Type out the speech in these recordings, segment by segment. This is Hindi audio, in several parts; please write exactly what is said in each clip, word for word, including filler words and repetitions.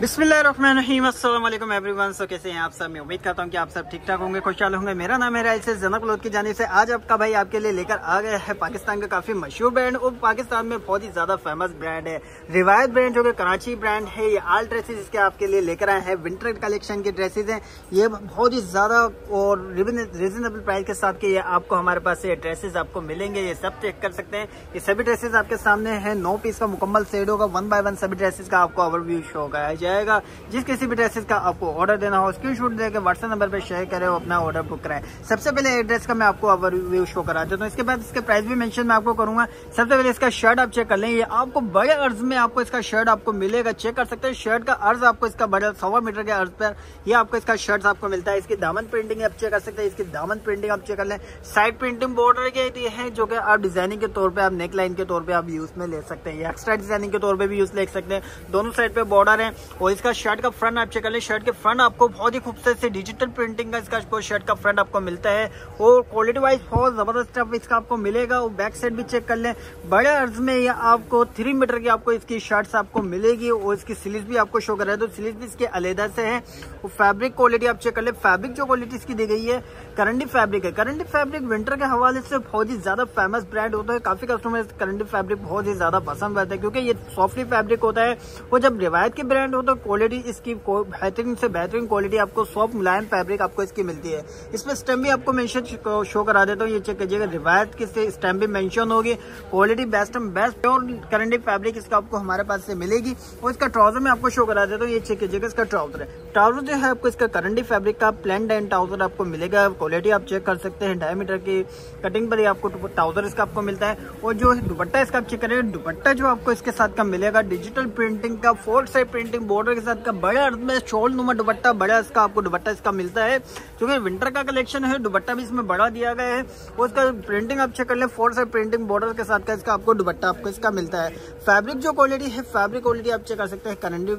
बिस्मिल्लाहिर्रहमानिर्रहीम अस्सलाम वालेकुम एवरीवन। सो कैसे हैं आप सब? मैं उम्मीद करता हूं कि आप सब ठीक ठाक होंगे, खुशहाल होंगे। मेरा नाम है राइल से जनक लोध की जानिब से आज आपका भाई आपके लिए लेकर आ गया है पाकिस्तान का काफ़ी मशहूर ब्रांड और पाकिस्तान में बहुत ही ज़्यादा फेमस ब्रांड है रिवायत ब्रांड, जो कि कराची ब्रांड है। ये आल ड्रेसेज इसके आपके लिए लेकर आए हैं, विंटर कलेक्शन के ड्रेसेज हैं। ये बहुत ही ज़्यादा और रिजनेबल प्राइस के साथ के ये आपको हमारे पास ये ड्रेसेज आपको मिलेंगे, ये सब चेक कर सकते हैं। ये सभी ड्रेसेज आपके सामने हैं, नौ पीस का मुकम्मल सेट होगा। वन बाय वन सभी ड्रेसेज का आपको ओवरव्यू शो कराया जाए। जिस किसी भी ड्रेसेस का आपको ऑर्डर देना हो स्क्रीनशॉट देकर व्हाट्सएप नंबर पर शेयर करें और अपना ऑर्डर बुक कराएं। सबसे पहले एड्रेस का मैं आपको ओवरव्यू शो करा देता हूं, इसके बाद इसके प्राइस भी मेंशन मैं आपको करूंगा। सबसे पहले इसका शर्ट आप चेक कर लें, ये आपको बड़े अर्ज में आपको इसका शर्ट आपको मिलेगा। चेक कर सकते हैं शर्ट का अर्ज आपको इसका बड़ा सवा मीटर के अर्ज पर यह आपको इसका शर्ट आपको मिलता है। इसकी दामन प्रिंटिंग आप चेक कर सकते हैं, इसकी दामन प्रिंटिंग आप चेक कर लें। साइड प्रिंटिंग बॉर्डर के है जो कि आप डिजाइनिंग के तौर पर, आप नेक लाइन के तौर पर आप यूज में ले सकते हैं, एक्स्ट्रा डिजाइनिंग के तौर पर भी यूज ले सकते हैं। दोनों साइड पे बॉर्डर है और इसका शर्ट का फ्रंट आप चेक कर लें। शर्ट के फ्रंट आपको बहुत ही खूबसूरत से डिजिटल प्रिंटिंग का इसका शर्ट का फ्रंट आपको मिलता है और क्वालिटी वाइज बहुत जबरदस्त स्टफ इसका आपको मिलेगा। और बैक साइड भी चेक कर लें, बड़े अर्ज में ये आपको थ्री मीटर की आपको इसकी शर्ट्स आपको मिलेगी और इसकी स्लीव भी आपको शो कर रहा है, तो स्लीव भी इसके अलहदा से है। और फैब्रिक क्वालिटी आप चेक कर लें, फैब्रिक जो क्वालिटी इसकी दी गई है करंडी फैब्रिक है। करंडी फैब्रिक विंटर के हवाले से बहुत ही ज्यादा फेमस ब्रांड होता है, काफी कस्टमर करंडी फैब्रिक बहुत ही ज्यादा पसंद आता है क्योंकि ये सॉफ्टली फैब्रिक होता है। और जब रिवायत के ब्रांड होता है क्वालिटी इसकी बेहतरीन से बेहतरीन क्वालिटी आपको सॉफ्ट मुलायम फैब्रिक आपको इसकी मिलती है। इसमें स्टैम्प भी आपको मेंशन शो करा देता हूँ, ये चेक कीजिएगा रिवायत की स्टैम्प भी मेंशन होगी। क्वालिटी बेस्ट एंड बेस्ट और करंडी फैब्रिक इसका आपको हमारे पास से मिलेगी। और इसका ट्राउजर में आपको शो करा देता हूँ, ये चेक कीजिएगा इसका ट्राउजर है। ट्राउजर जो है आपको इसका करंडी फैब्रिक का प्लेन डाइन ट्राउजर आपको मिलेगा। क्वालिटी आप चेक कर सकते हैं, ढाई मीटर की कटिंग पर ही आपको ट्राउजर इसका आपको मिलता है। और जो दुपट्टा इसका आप चेक करेंगे, दुपट्टा जो आपको इसके साथ का मिलेगा डिजिटल प्रिंटिंग का, फोर साइड प्रिंटिंग बोर्ड के साथ का बड़े अर्थ में शॉल नुमा दुपट्टा, बड़ा इसका आपको दुपट्टा इसका मिलता है। क्योंकि विंटर का कलेक्शन है, दुपट्टा भी इसमें बड़ा दिया गया है। और इसका प्रिंटिंग आप चेक कर लें, फोर साइड प्रिंटिंग बॉर्डर के साथ का इसका आपको दुपट्टा आपको इसका मिलता है। फैब्रिक जो क्वालिटी है, फैब्रिक क्वालिटी आप चेक कर सकते हैं, करंडी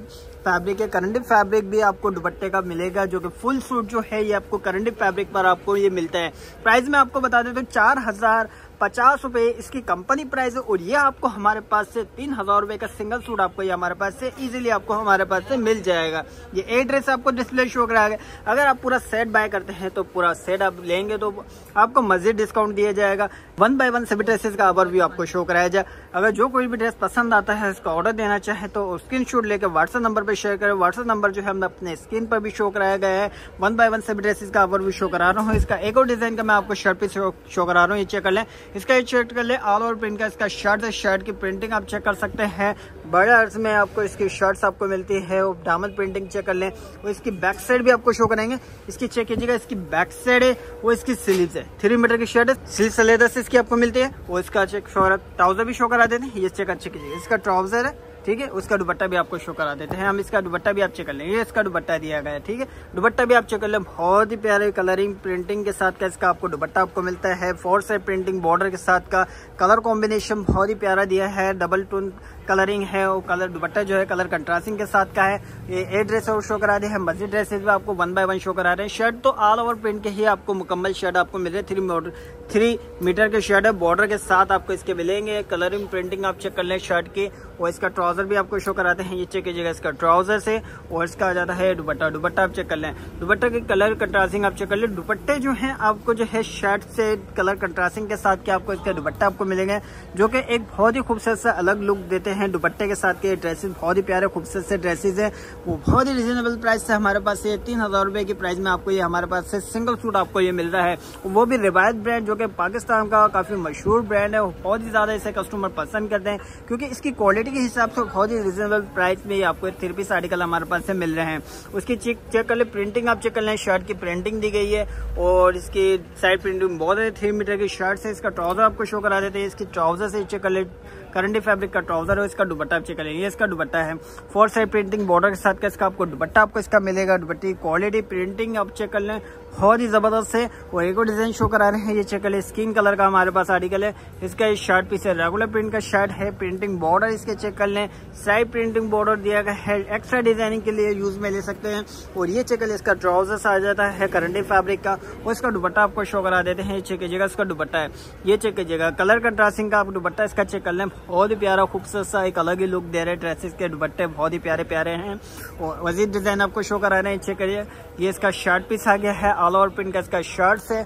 फैब्रिक है। करंडी फैब्रिक भी आपको दुपट्टे का मिलेगा जो कि फुल सूट जो है ये आपको करंडी फैब्रिक पर आपको ये मिलता है। प्राइस में आपको बता देता हूँ चार हजार पचास रुपये इसकी कंपनी प्राइस है और ये आपको हमारे पास से तीन हज़ार रुपये का सिंगल सूट आपको ये हमारे पास से इजीली आपको हमारे पास से मिल जाएगा। ये ए ड्रेस आपको डिस्प्ले शो कराएगा। अगर आप पूरा सेट बाय करते हैं तो पूरा सेट आप लेंगे तो आपको मज़ीद डिस्काउंट दिया जाएगा। वन बाय वन सभी ड्रेसेस का ओवरव्यू आपको शो कराया जाए। अगर जो कोई भी ड्रेस पसंद आता है इसका ऑर्डर देना चाहे तो स्क्रीन शॉट लेकर व्हाट्सअप नंबर पर शेयर करें। व्हाट्सअप नंबर जो है हम अपने स्क्रीन पर भी शो कराया गया है। वन बाय वन सभी ड्रेसेस का ओवरव्यू शो करा रहा हूँ। इसका एक और डिज़ाइन का मैं आपको शर्ट पे शो करा रहा हूँ, ये चेक कर लें। इसका ये चेक कर ले, ऑल ओवर प्रिंट का इसका शर्ट है। शर्ट की प्रिंटिंग आप चेक कर सकते हैं, बड़े अर्ज में आपको इसकी शर्ट्स आपको मिलती है। और दामन प्रिंटिंग चेक कर लें और इसकी बैक साइड भी आपको शो करेंगे। इसकी चेक कीजिएगा, इसकी बैक साइड है वो इसकी स्लीव्स है, थ्री मीटर की शर्ट है, स्लीव्स लेदर से इसकी आपको मिलती है। और इसका चेक ट्राउजर भी शो करा देते हैं, ये चेक अच्छे कीजिए, इसका ट्राउजर है ठीक है। उसका दुपट्टा भी आपको शो करा देते हैं हम, इसका दुपट्टा भी आप चेक कर लें, ये इसका दुपट्टा दिया गया है ठीक है। दुपट्टा भी आप चेक कर लें, बहुत ही प्यारे कलरिंग प्रिंटिंग के साथ का इसका आपको दुपट्टा आपको मिलता है। फोर साइड प्रिंटिंग बॉर्डर के साथ का कलर कॉम्बिनेशन बहुत ही प्यारा दिया है, डबल टोन कलरिंग है और कलर दुपट्टा जो है कलर कंट्रास्टिंग के साथ का है। ये ए ड्रेस और शो करा रहे हैं, मस्जिद ड्रेसेज भी आपको वन बाय वन शो करा रहे हैं। शर्ट तो ऑल ओवर प्रिंट के ही आपको मुकम्मल शर्ट आपको मिल रही है, थ्री मोटर थ्री मीटर के शर्ट है, बॉर्डर के साथ आपको इसके मिलेंगे। कलरिंग प्रिंटिंग आप चेक कर लें शर्ट की और इसका ट्राउजर भी आपको शो कराते हैं, ये चेक कीजिएगा इसका ट्राउजर से। और इसका आ जाता है दुपट्टा, दुपट्टा आप चेक कर लें, दुपट्टे के कलर कंट्रास्टिंग आप चेक कर लें। दुपट्टे जो है आपको जो है शर्ट से कलर कंट्रास्टिंग के साथ के आपको इसका दुपट्टा आपको मिलेंगे जो कि एक बहुत ही खूबसूरत सा अलग लुक देते हैं। दुपट्टे के साथ के ड्रेसेज बहुत ही प्यारे खूबसूरत से ड्रेसेज है, वो बहुत ही रिजनेबल प्राइस से हमारे पास ये तीन हज़ार रुपये की प्राइस में आपको ये हमारे पास से सिंगल सूट आपको ये मिल रहा है। वो भी रिवायत ब्रांड जो कि पाकिस्तान का काफ़ी मशहूर ब्रांड है, बहुत ही ज़्यादा इसे कस्टमर पसंद करते हैं क्योंकि इसकी क्वालिटी के हिसाब से बहुत ही रिजनेबल प्राइस में आपको थ्री पीस आर्टिकल हमारे पास से मिल रहे हैं। उसकी चेक चेक कर ले, प्रिंटिंग आप चेक कर लें, शर्ट की प्रिंटिंग दी गई है और इसकी साइड प्रिंटिंग बहुत है, थ्री मीटर की शर्ट से इसका ट्राउजर आपको शो करा देते हैं। इसकी ट्राउजर से चेक कर ले, करंडी फैब्रिक का ट्राउजर है, इसका दुपट्टा आप चेक कर लेंगे, इसका दुपट्टा है। फोर साइड प्रिंटिंग बॉर्डर के साथ का इसका आपको दुपट्टा आपको इसका मिलेगा। दुपट्टे की क्वालिटी प्रिंटिंग आप चेक कर लें, बहुत ही ज़बरदस्त है। और एक और डिज़ाइन शो करा रहे हैं, ये चेक करें, स्किन कलर का हमारे पास आर्टिकल है। इसका ये शर्ट पीस है, रेगुलर प्रिंट का शर्ट है, प्रिंटिंग बॉर्डर इसके चेक कर लें, साइड प्रिंटिंग बॉर्डर दिया गया है, एक्स्ट्रा डिजाइनिंग के लिए यूज़ में ले सकते हैं। और ये चेक करें, इसका ट्राउजर्स आ जाता है करंडी फैब्रिक का, और इसका दुपट्टा आपको शो करा देते हैं। ये चेक कीजिएगा, इसका दुपट्टा है, ये चेक कीजिएगा, कलर कंट्रास्टिंग का आप दुपट्टा इसका चेक कर लें, बहुत ही प्यारा खूबसूरत सा एक अलग ही लुक दे रहे हैं। ड्रेसेस के दुपट्टे बहुत ही प्यारे प्यारे हैं। और मजीद डिज़ाइन आपको शो करा रहे हैं, चेक करिए, ये इसका शर्ट पीस आ गया है, ऑल ओवर प्रिंट का इसका शर्ट्स है,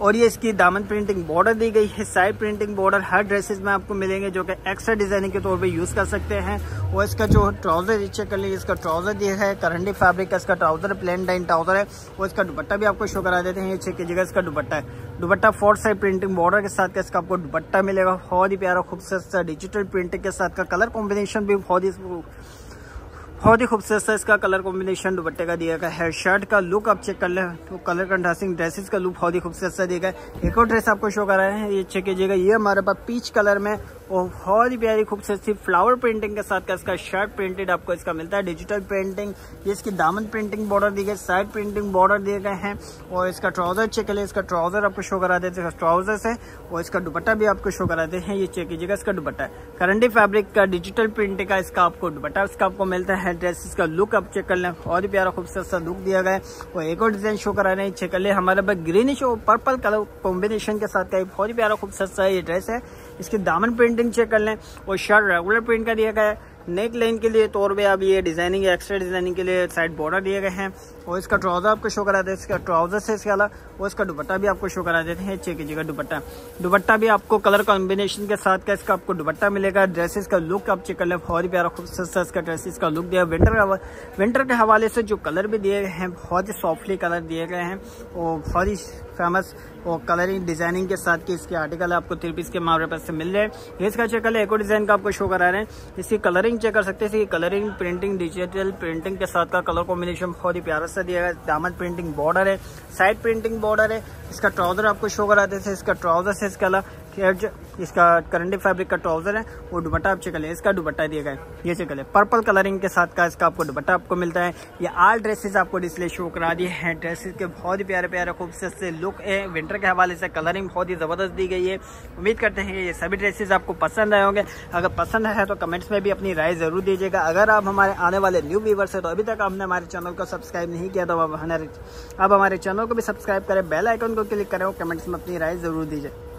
और ये इसकी दामन प्रिंटिंग बॉर्डर दी गई है, साइड प्रिंटिंग बॉर्डर हर ड्रेसेस में आपको मिलेंगे, जो कि एक्स्ट्रा डिजाइनिंग के तौर पे यूज़ कर सकते हैं। और इसका जो ट्राउज़र चेक कर लीजिए, इसका ट्राउज़र दिया है करंडी फैब्रिक का, इसका ट्राउज़र प्लेन डाइन ट्राउज़र है, और इसका दुपट्टा भी आपको शो करा देते हैं। ये चेक कीजिएगा, इसका दुपट्टा है, dupatta four side printing border के साथ का इसका आपको दुपट्टा मिलेगा, बहुत ही प्यारा खूबसूरत सा डिजिटल प्रिंटिंग के साथ का, कलर कॉम्बिनेशन भी बहुत ही बहुत ही खूबसूरत सा इसका कलर कॉम्बिनेशन दुपट्टे का दिया गया है। शर्ट का लुक आप चेक कर लें तो कलर कंट्रास्टिंग ड्रेसेस का लुक बहुत ही खूबसूरत सा दिया गया है। एक और ड्रेस आपको शो कर रहे हैं, ये चेक कीजिएगा, ये हमारे पास पीच कलर में और बहुत ही प्यारी खूबसूरत सी फ्लावर प्रिंटिंग के साथ का इसका शर्ट प्रिंटेड आपको इसका मिलता है, डिजिटल प्रिंटिंग, ये इसकी दामन प्रिंटिंग बॉर्डर दी गई, साइड प्रिंटिंग बॉर्डर दिए गए हैं। और इसका ट्राउजर चेक कर लें, इसका ट्राउजर आपको शो करा देते हैं, ट्राउजर्स है, और इसका दुपट्टा भी आपको शो कराते हैं। ये चेक कीजिएगा, इसका दुपट्टा करंडी फैब्रिक का डिजिटल प्रिंट का इसका आपको दुपट्टा इसका आपको मिलता है। ड्रेसेस का लुक आप चेक कर लें, बहुत ही प्यारा खूबसूरत सा लुक दिया गया है। और एक और डिजाइन शो करा रहे हैं, चेक कर लें, हमारे पास ग्रीनिश और पर्पल कलर कॉम्बिनेशन के साथ का बहुत ही प्यारा खूबसूरत सा ये ड्रेस है, इसकी दामन प्रिंटिंग चेक कर लें और शर्ट रेगुलर प्रिंट का दिया गया है। नेक लाइन के लिए तौर पे अब ये डिजाइनिंग एक्स्ट्रा डिजाइनिंग के लिए साइड बॉर्डर दिए गए हैं। और इसका ट्राउजर आपको शो करा देते हैं, इसका ट्राउजर से इसके अलावा और इसका दुपट्टा भी आपको शो करा देते हैं। चेक कीजिएगा, दुपट्टा दुपट्टा भी आपको कलर कॉम्बिनेशन के साथ का इसका आपको दुपट्टा मिलेगा। ड्रेसेस का लुक आप चेक कर लें, बहुत ही प्यारा खूबसूरत सा इसका ड्रेसेस का लुक दिया। विंटर विंटर के हवाले से जो कलर भी दिए गए हैं, बहुत ही सॉफ्टली कलर दिए गए हैं और बहुत ही फेमस और कलरिंग डिजाइनिंग के साथ की इसके आर्टिकल आपको थ्री पीस के हमारे पास से मिल रहे हैं। इसका चेक कर लें, एक और डिजाइन का आपको शो करा रहे हैं, इसकी कलरिंग चेक कर सकते हैं। इसकी कलरिंग प्रिंटिंग डिजिटल प्रिंटिंग के साथ का कलर कॉम्बिनेशन बहुत ही प्यारा सा दिया है, दामन प्रिंटिंग बॉर्डर है, साइड प्रिंटिंग बॉर्डर है, इसका ट्राउजर आपको शो कराते थे, इसका ट्राउजर से इसका इसका करंडी फैब्रिक का ट्राउजर है और दुपट्टा आप चेक करें, इसका दुपट्टा दिया गया है। ये चेक करें, पर्पल कलरिंग के साथ का इसका आपको दुपट्टा आपको मिलता है। ये आल ड्रेसेस आपको डिस्प्ले शो करा दिए हैं। ड्रेसेस के बहुत ही प्यारे प्यारे खूबसूरत से लुक है, विंटर के हवाले से कलरिंग बहुत ही ज़बरदस्त दी गई है। उम्मीद करते हैं ये सभी ड्रेसेस आपको पसंद आए होंगे। अगर पसंद आया तो कमेंट्स में भी अपनी राय ज़रूर दीजिएगा। अगर आप हमारे आने वाले न्यू व्यूवर्स हैं तो अभी तक आपने हमारे चैनल को सब्सक्राइब नहीं किया तो आप हमारे आप हमारे चैनल को भी सब्सक्राइब करें, बेल आइकन को क्लिक करें और कमेंट्स में अपनी राय ज़रूर दीजिए।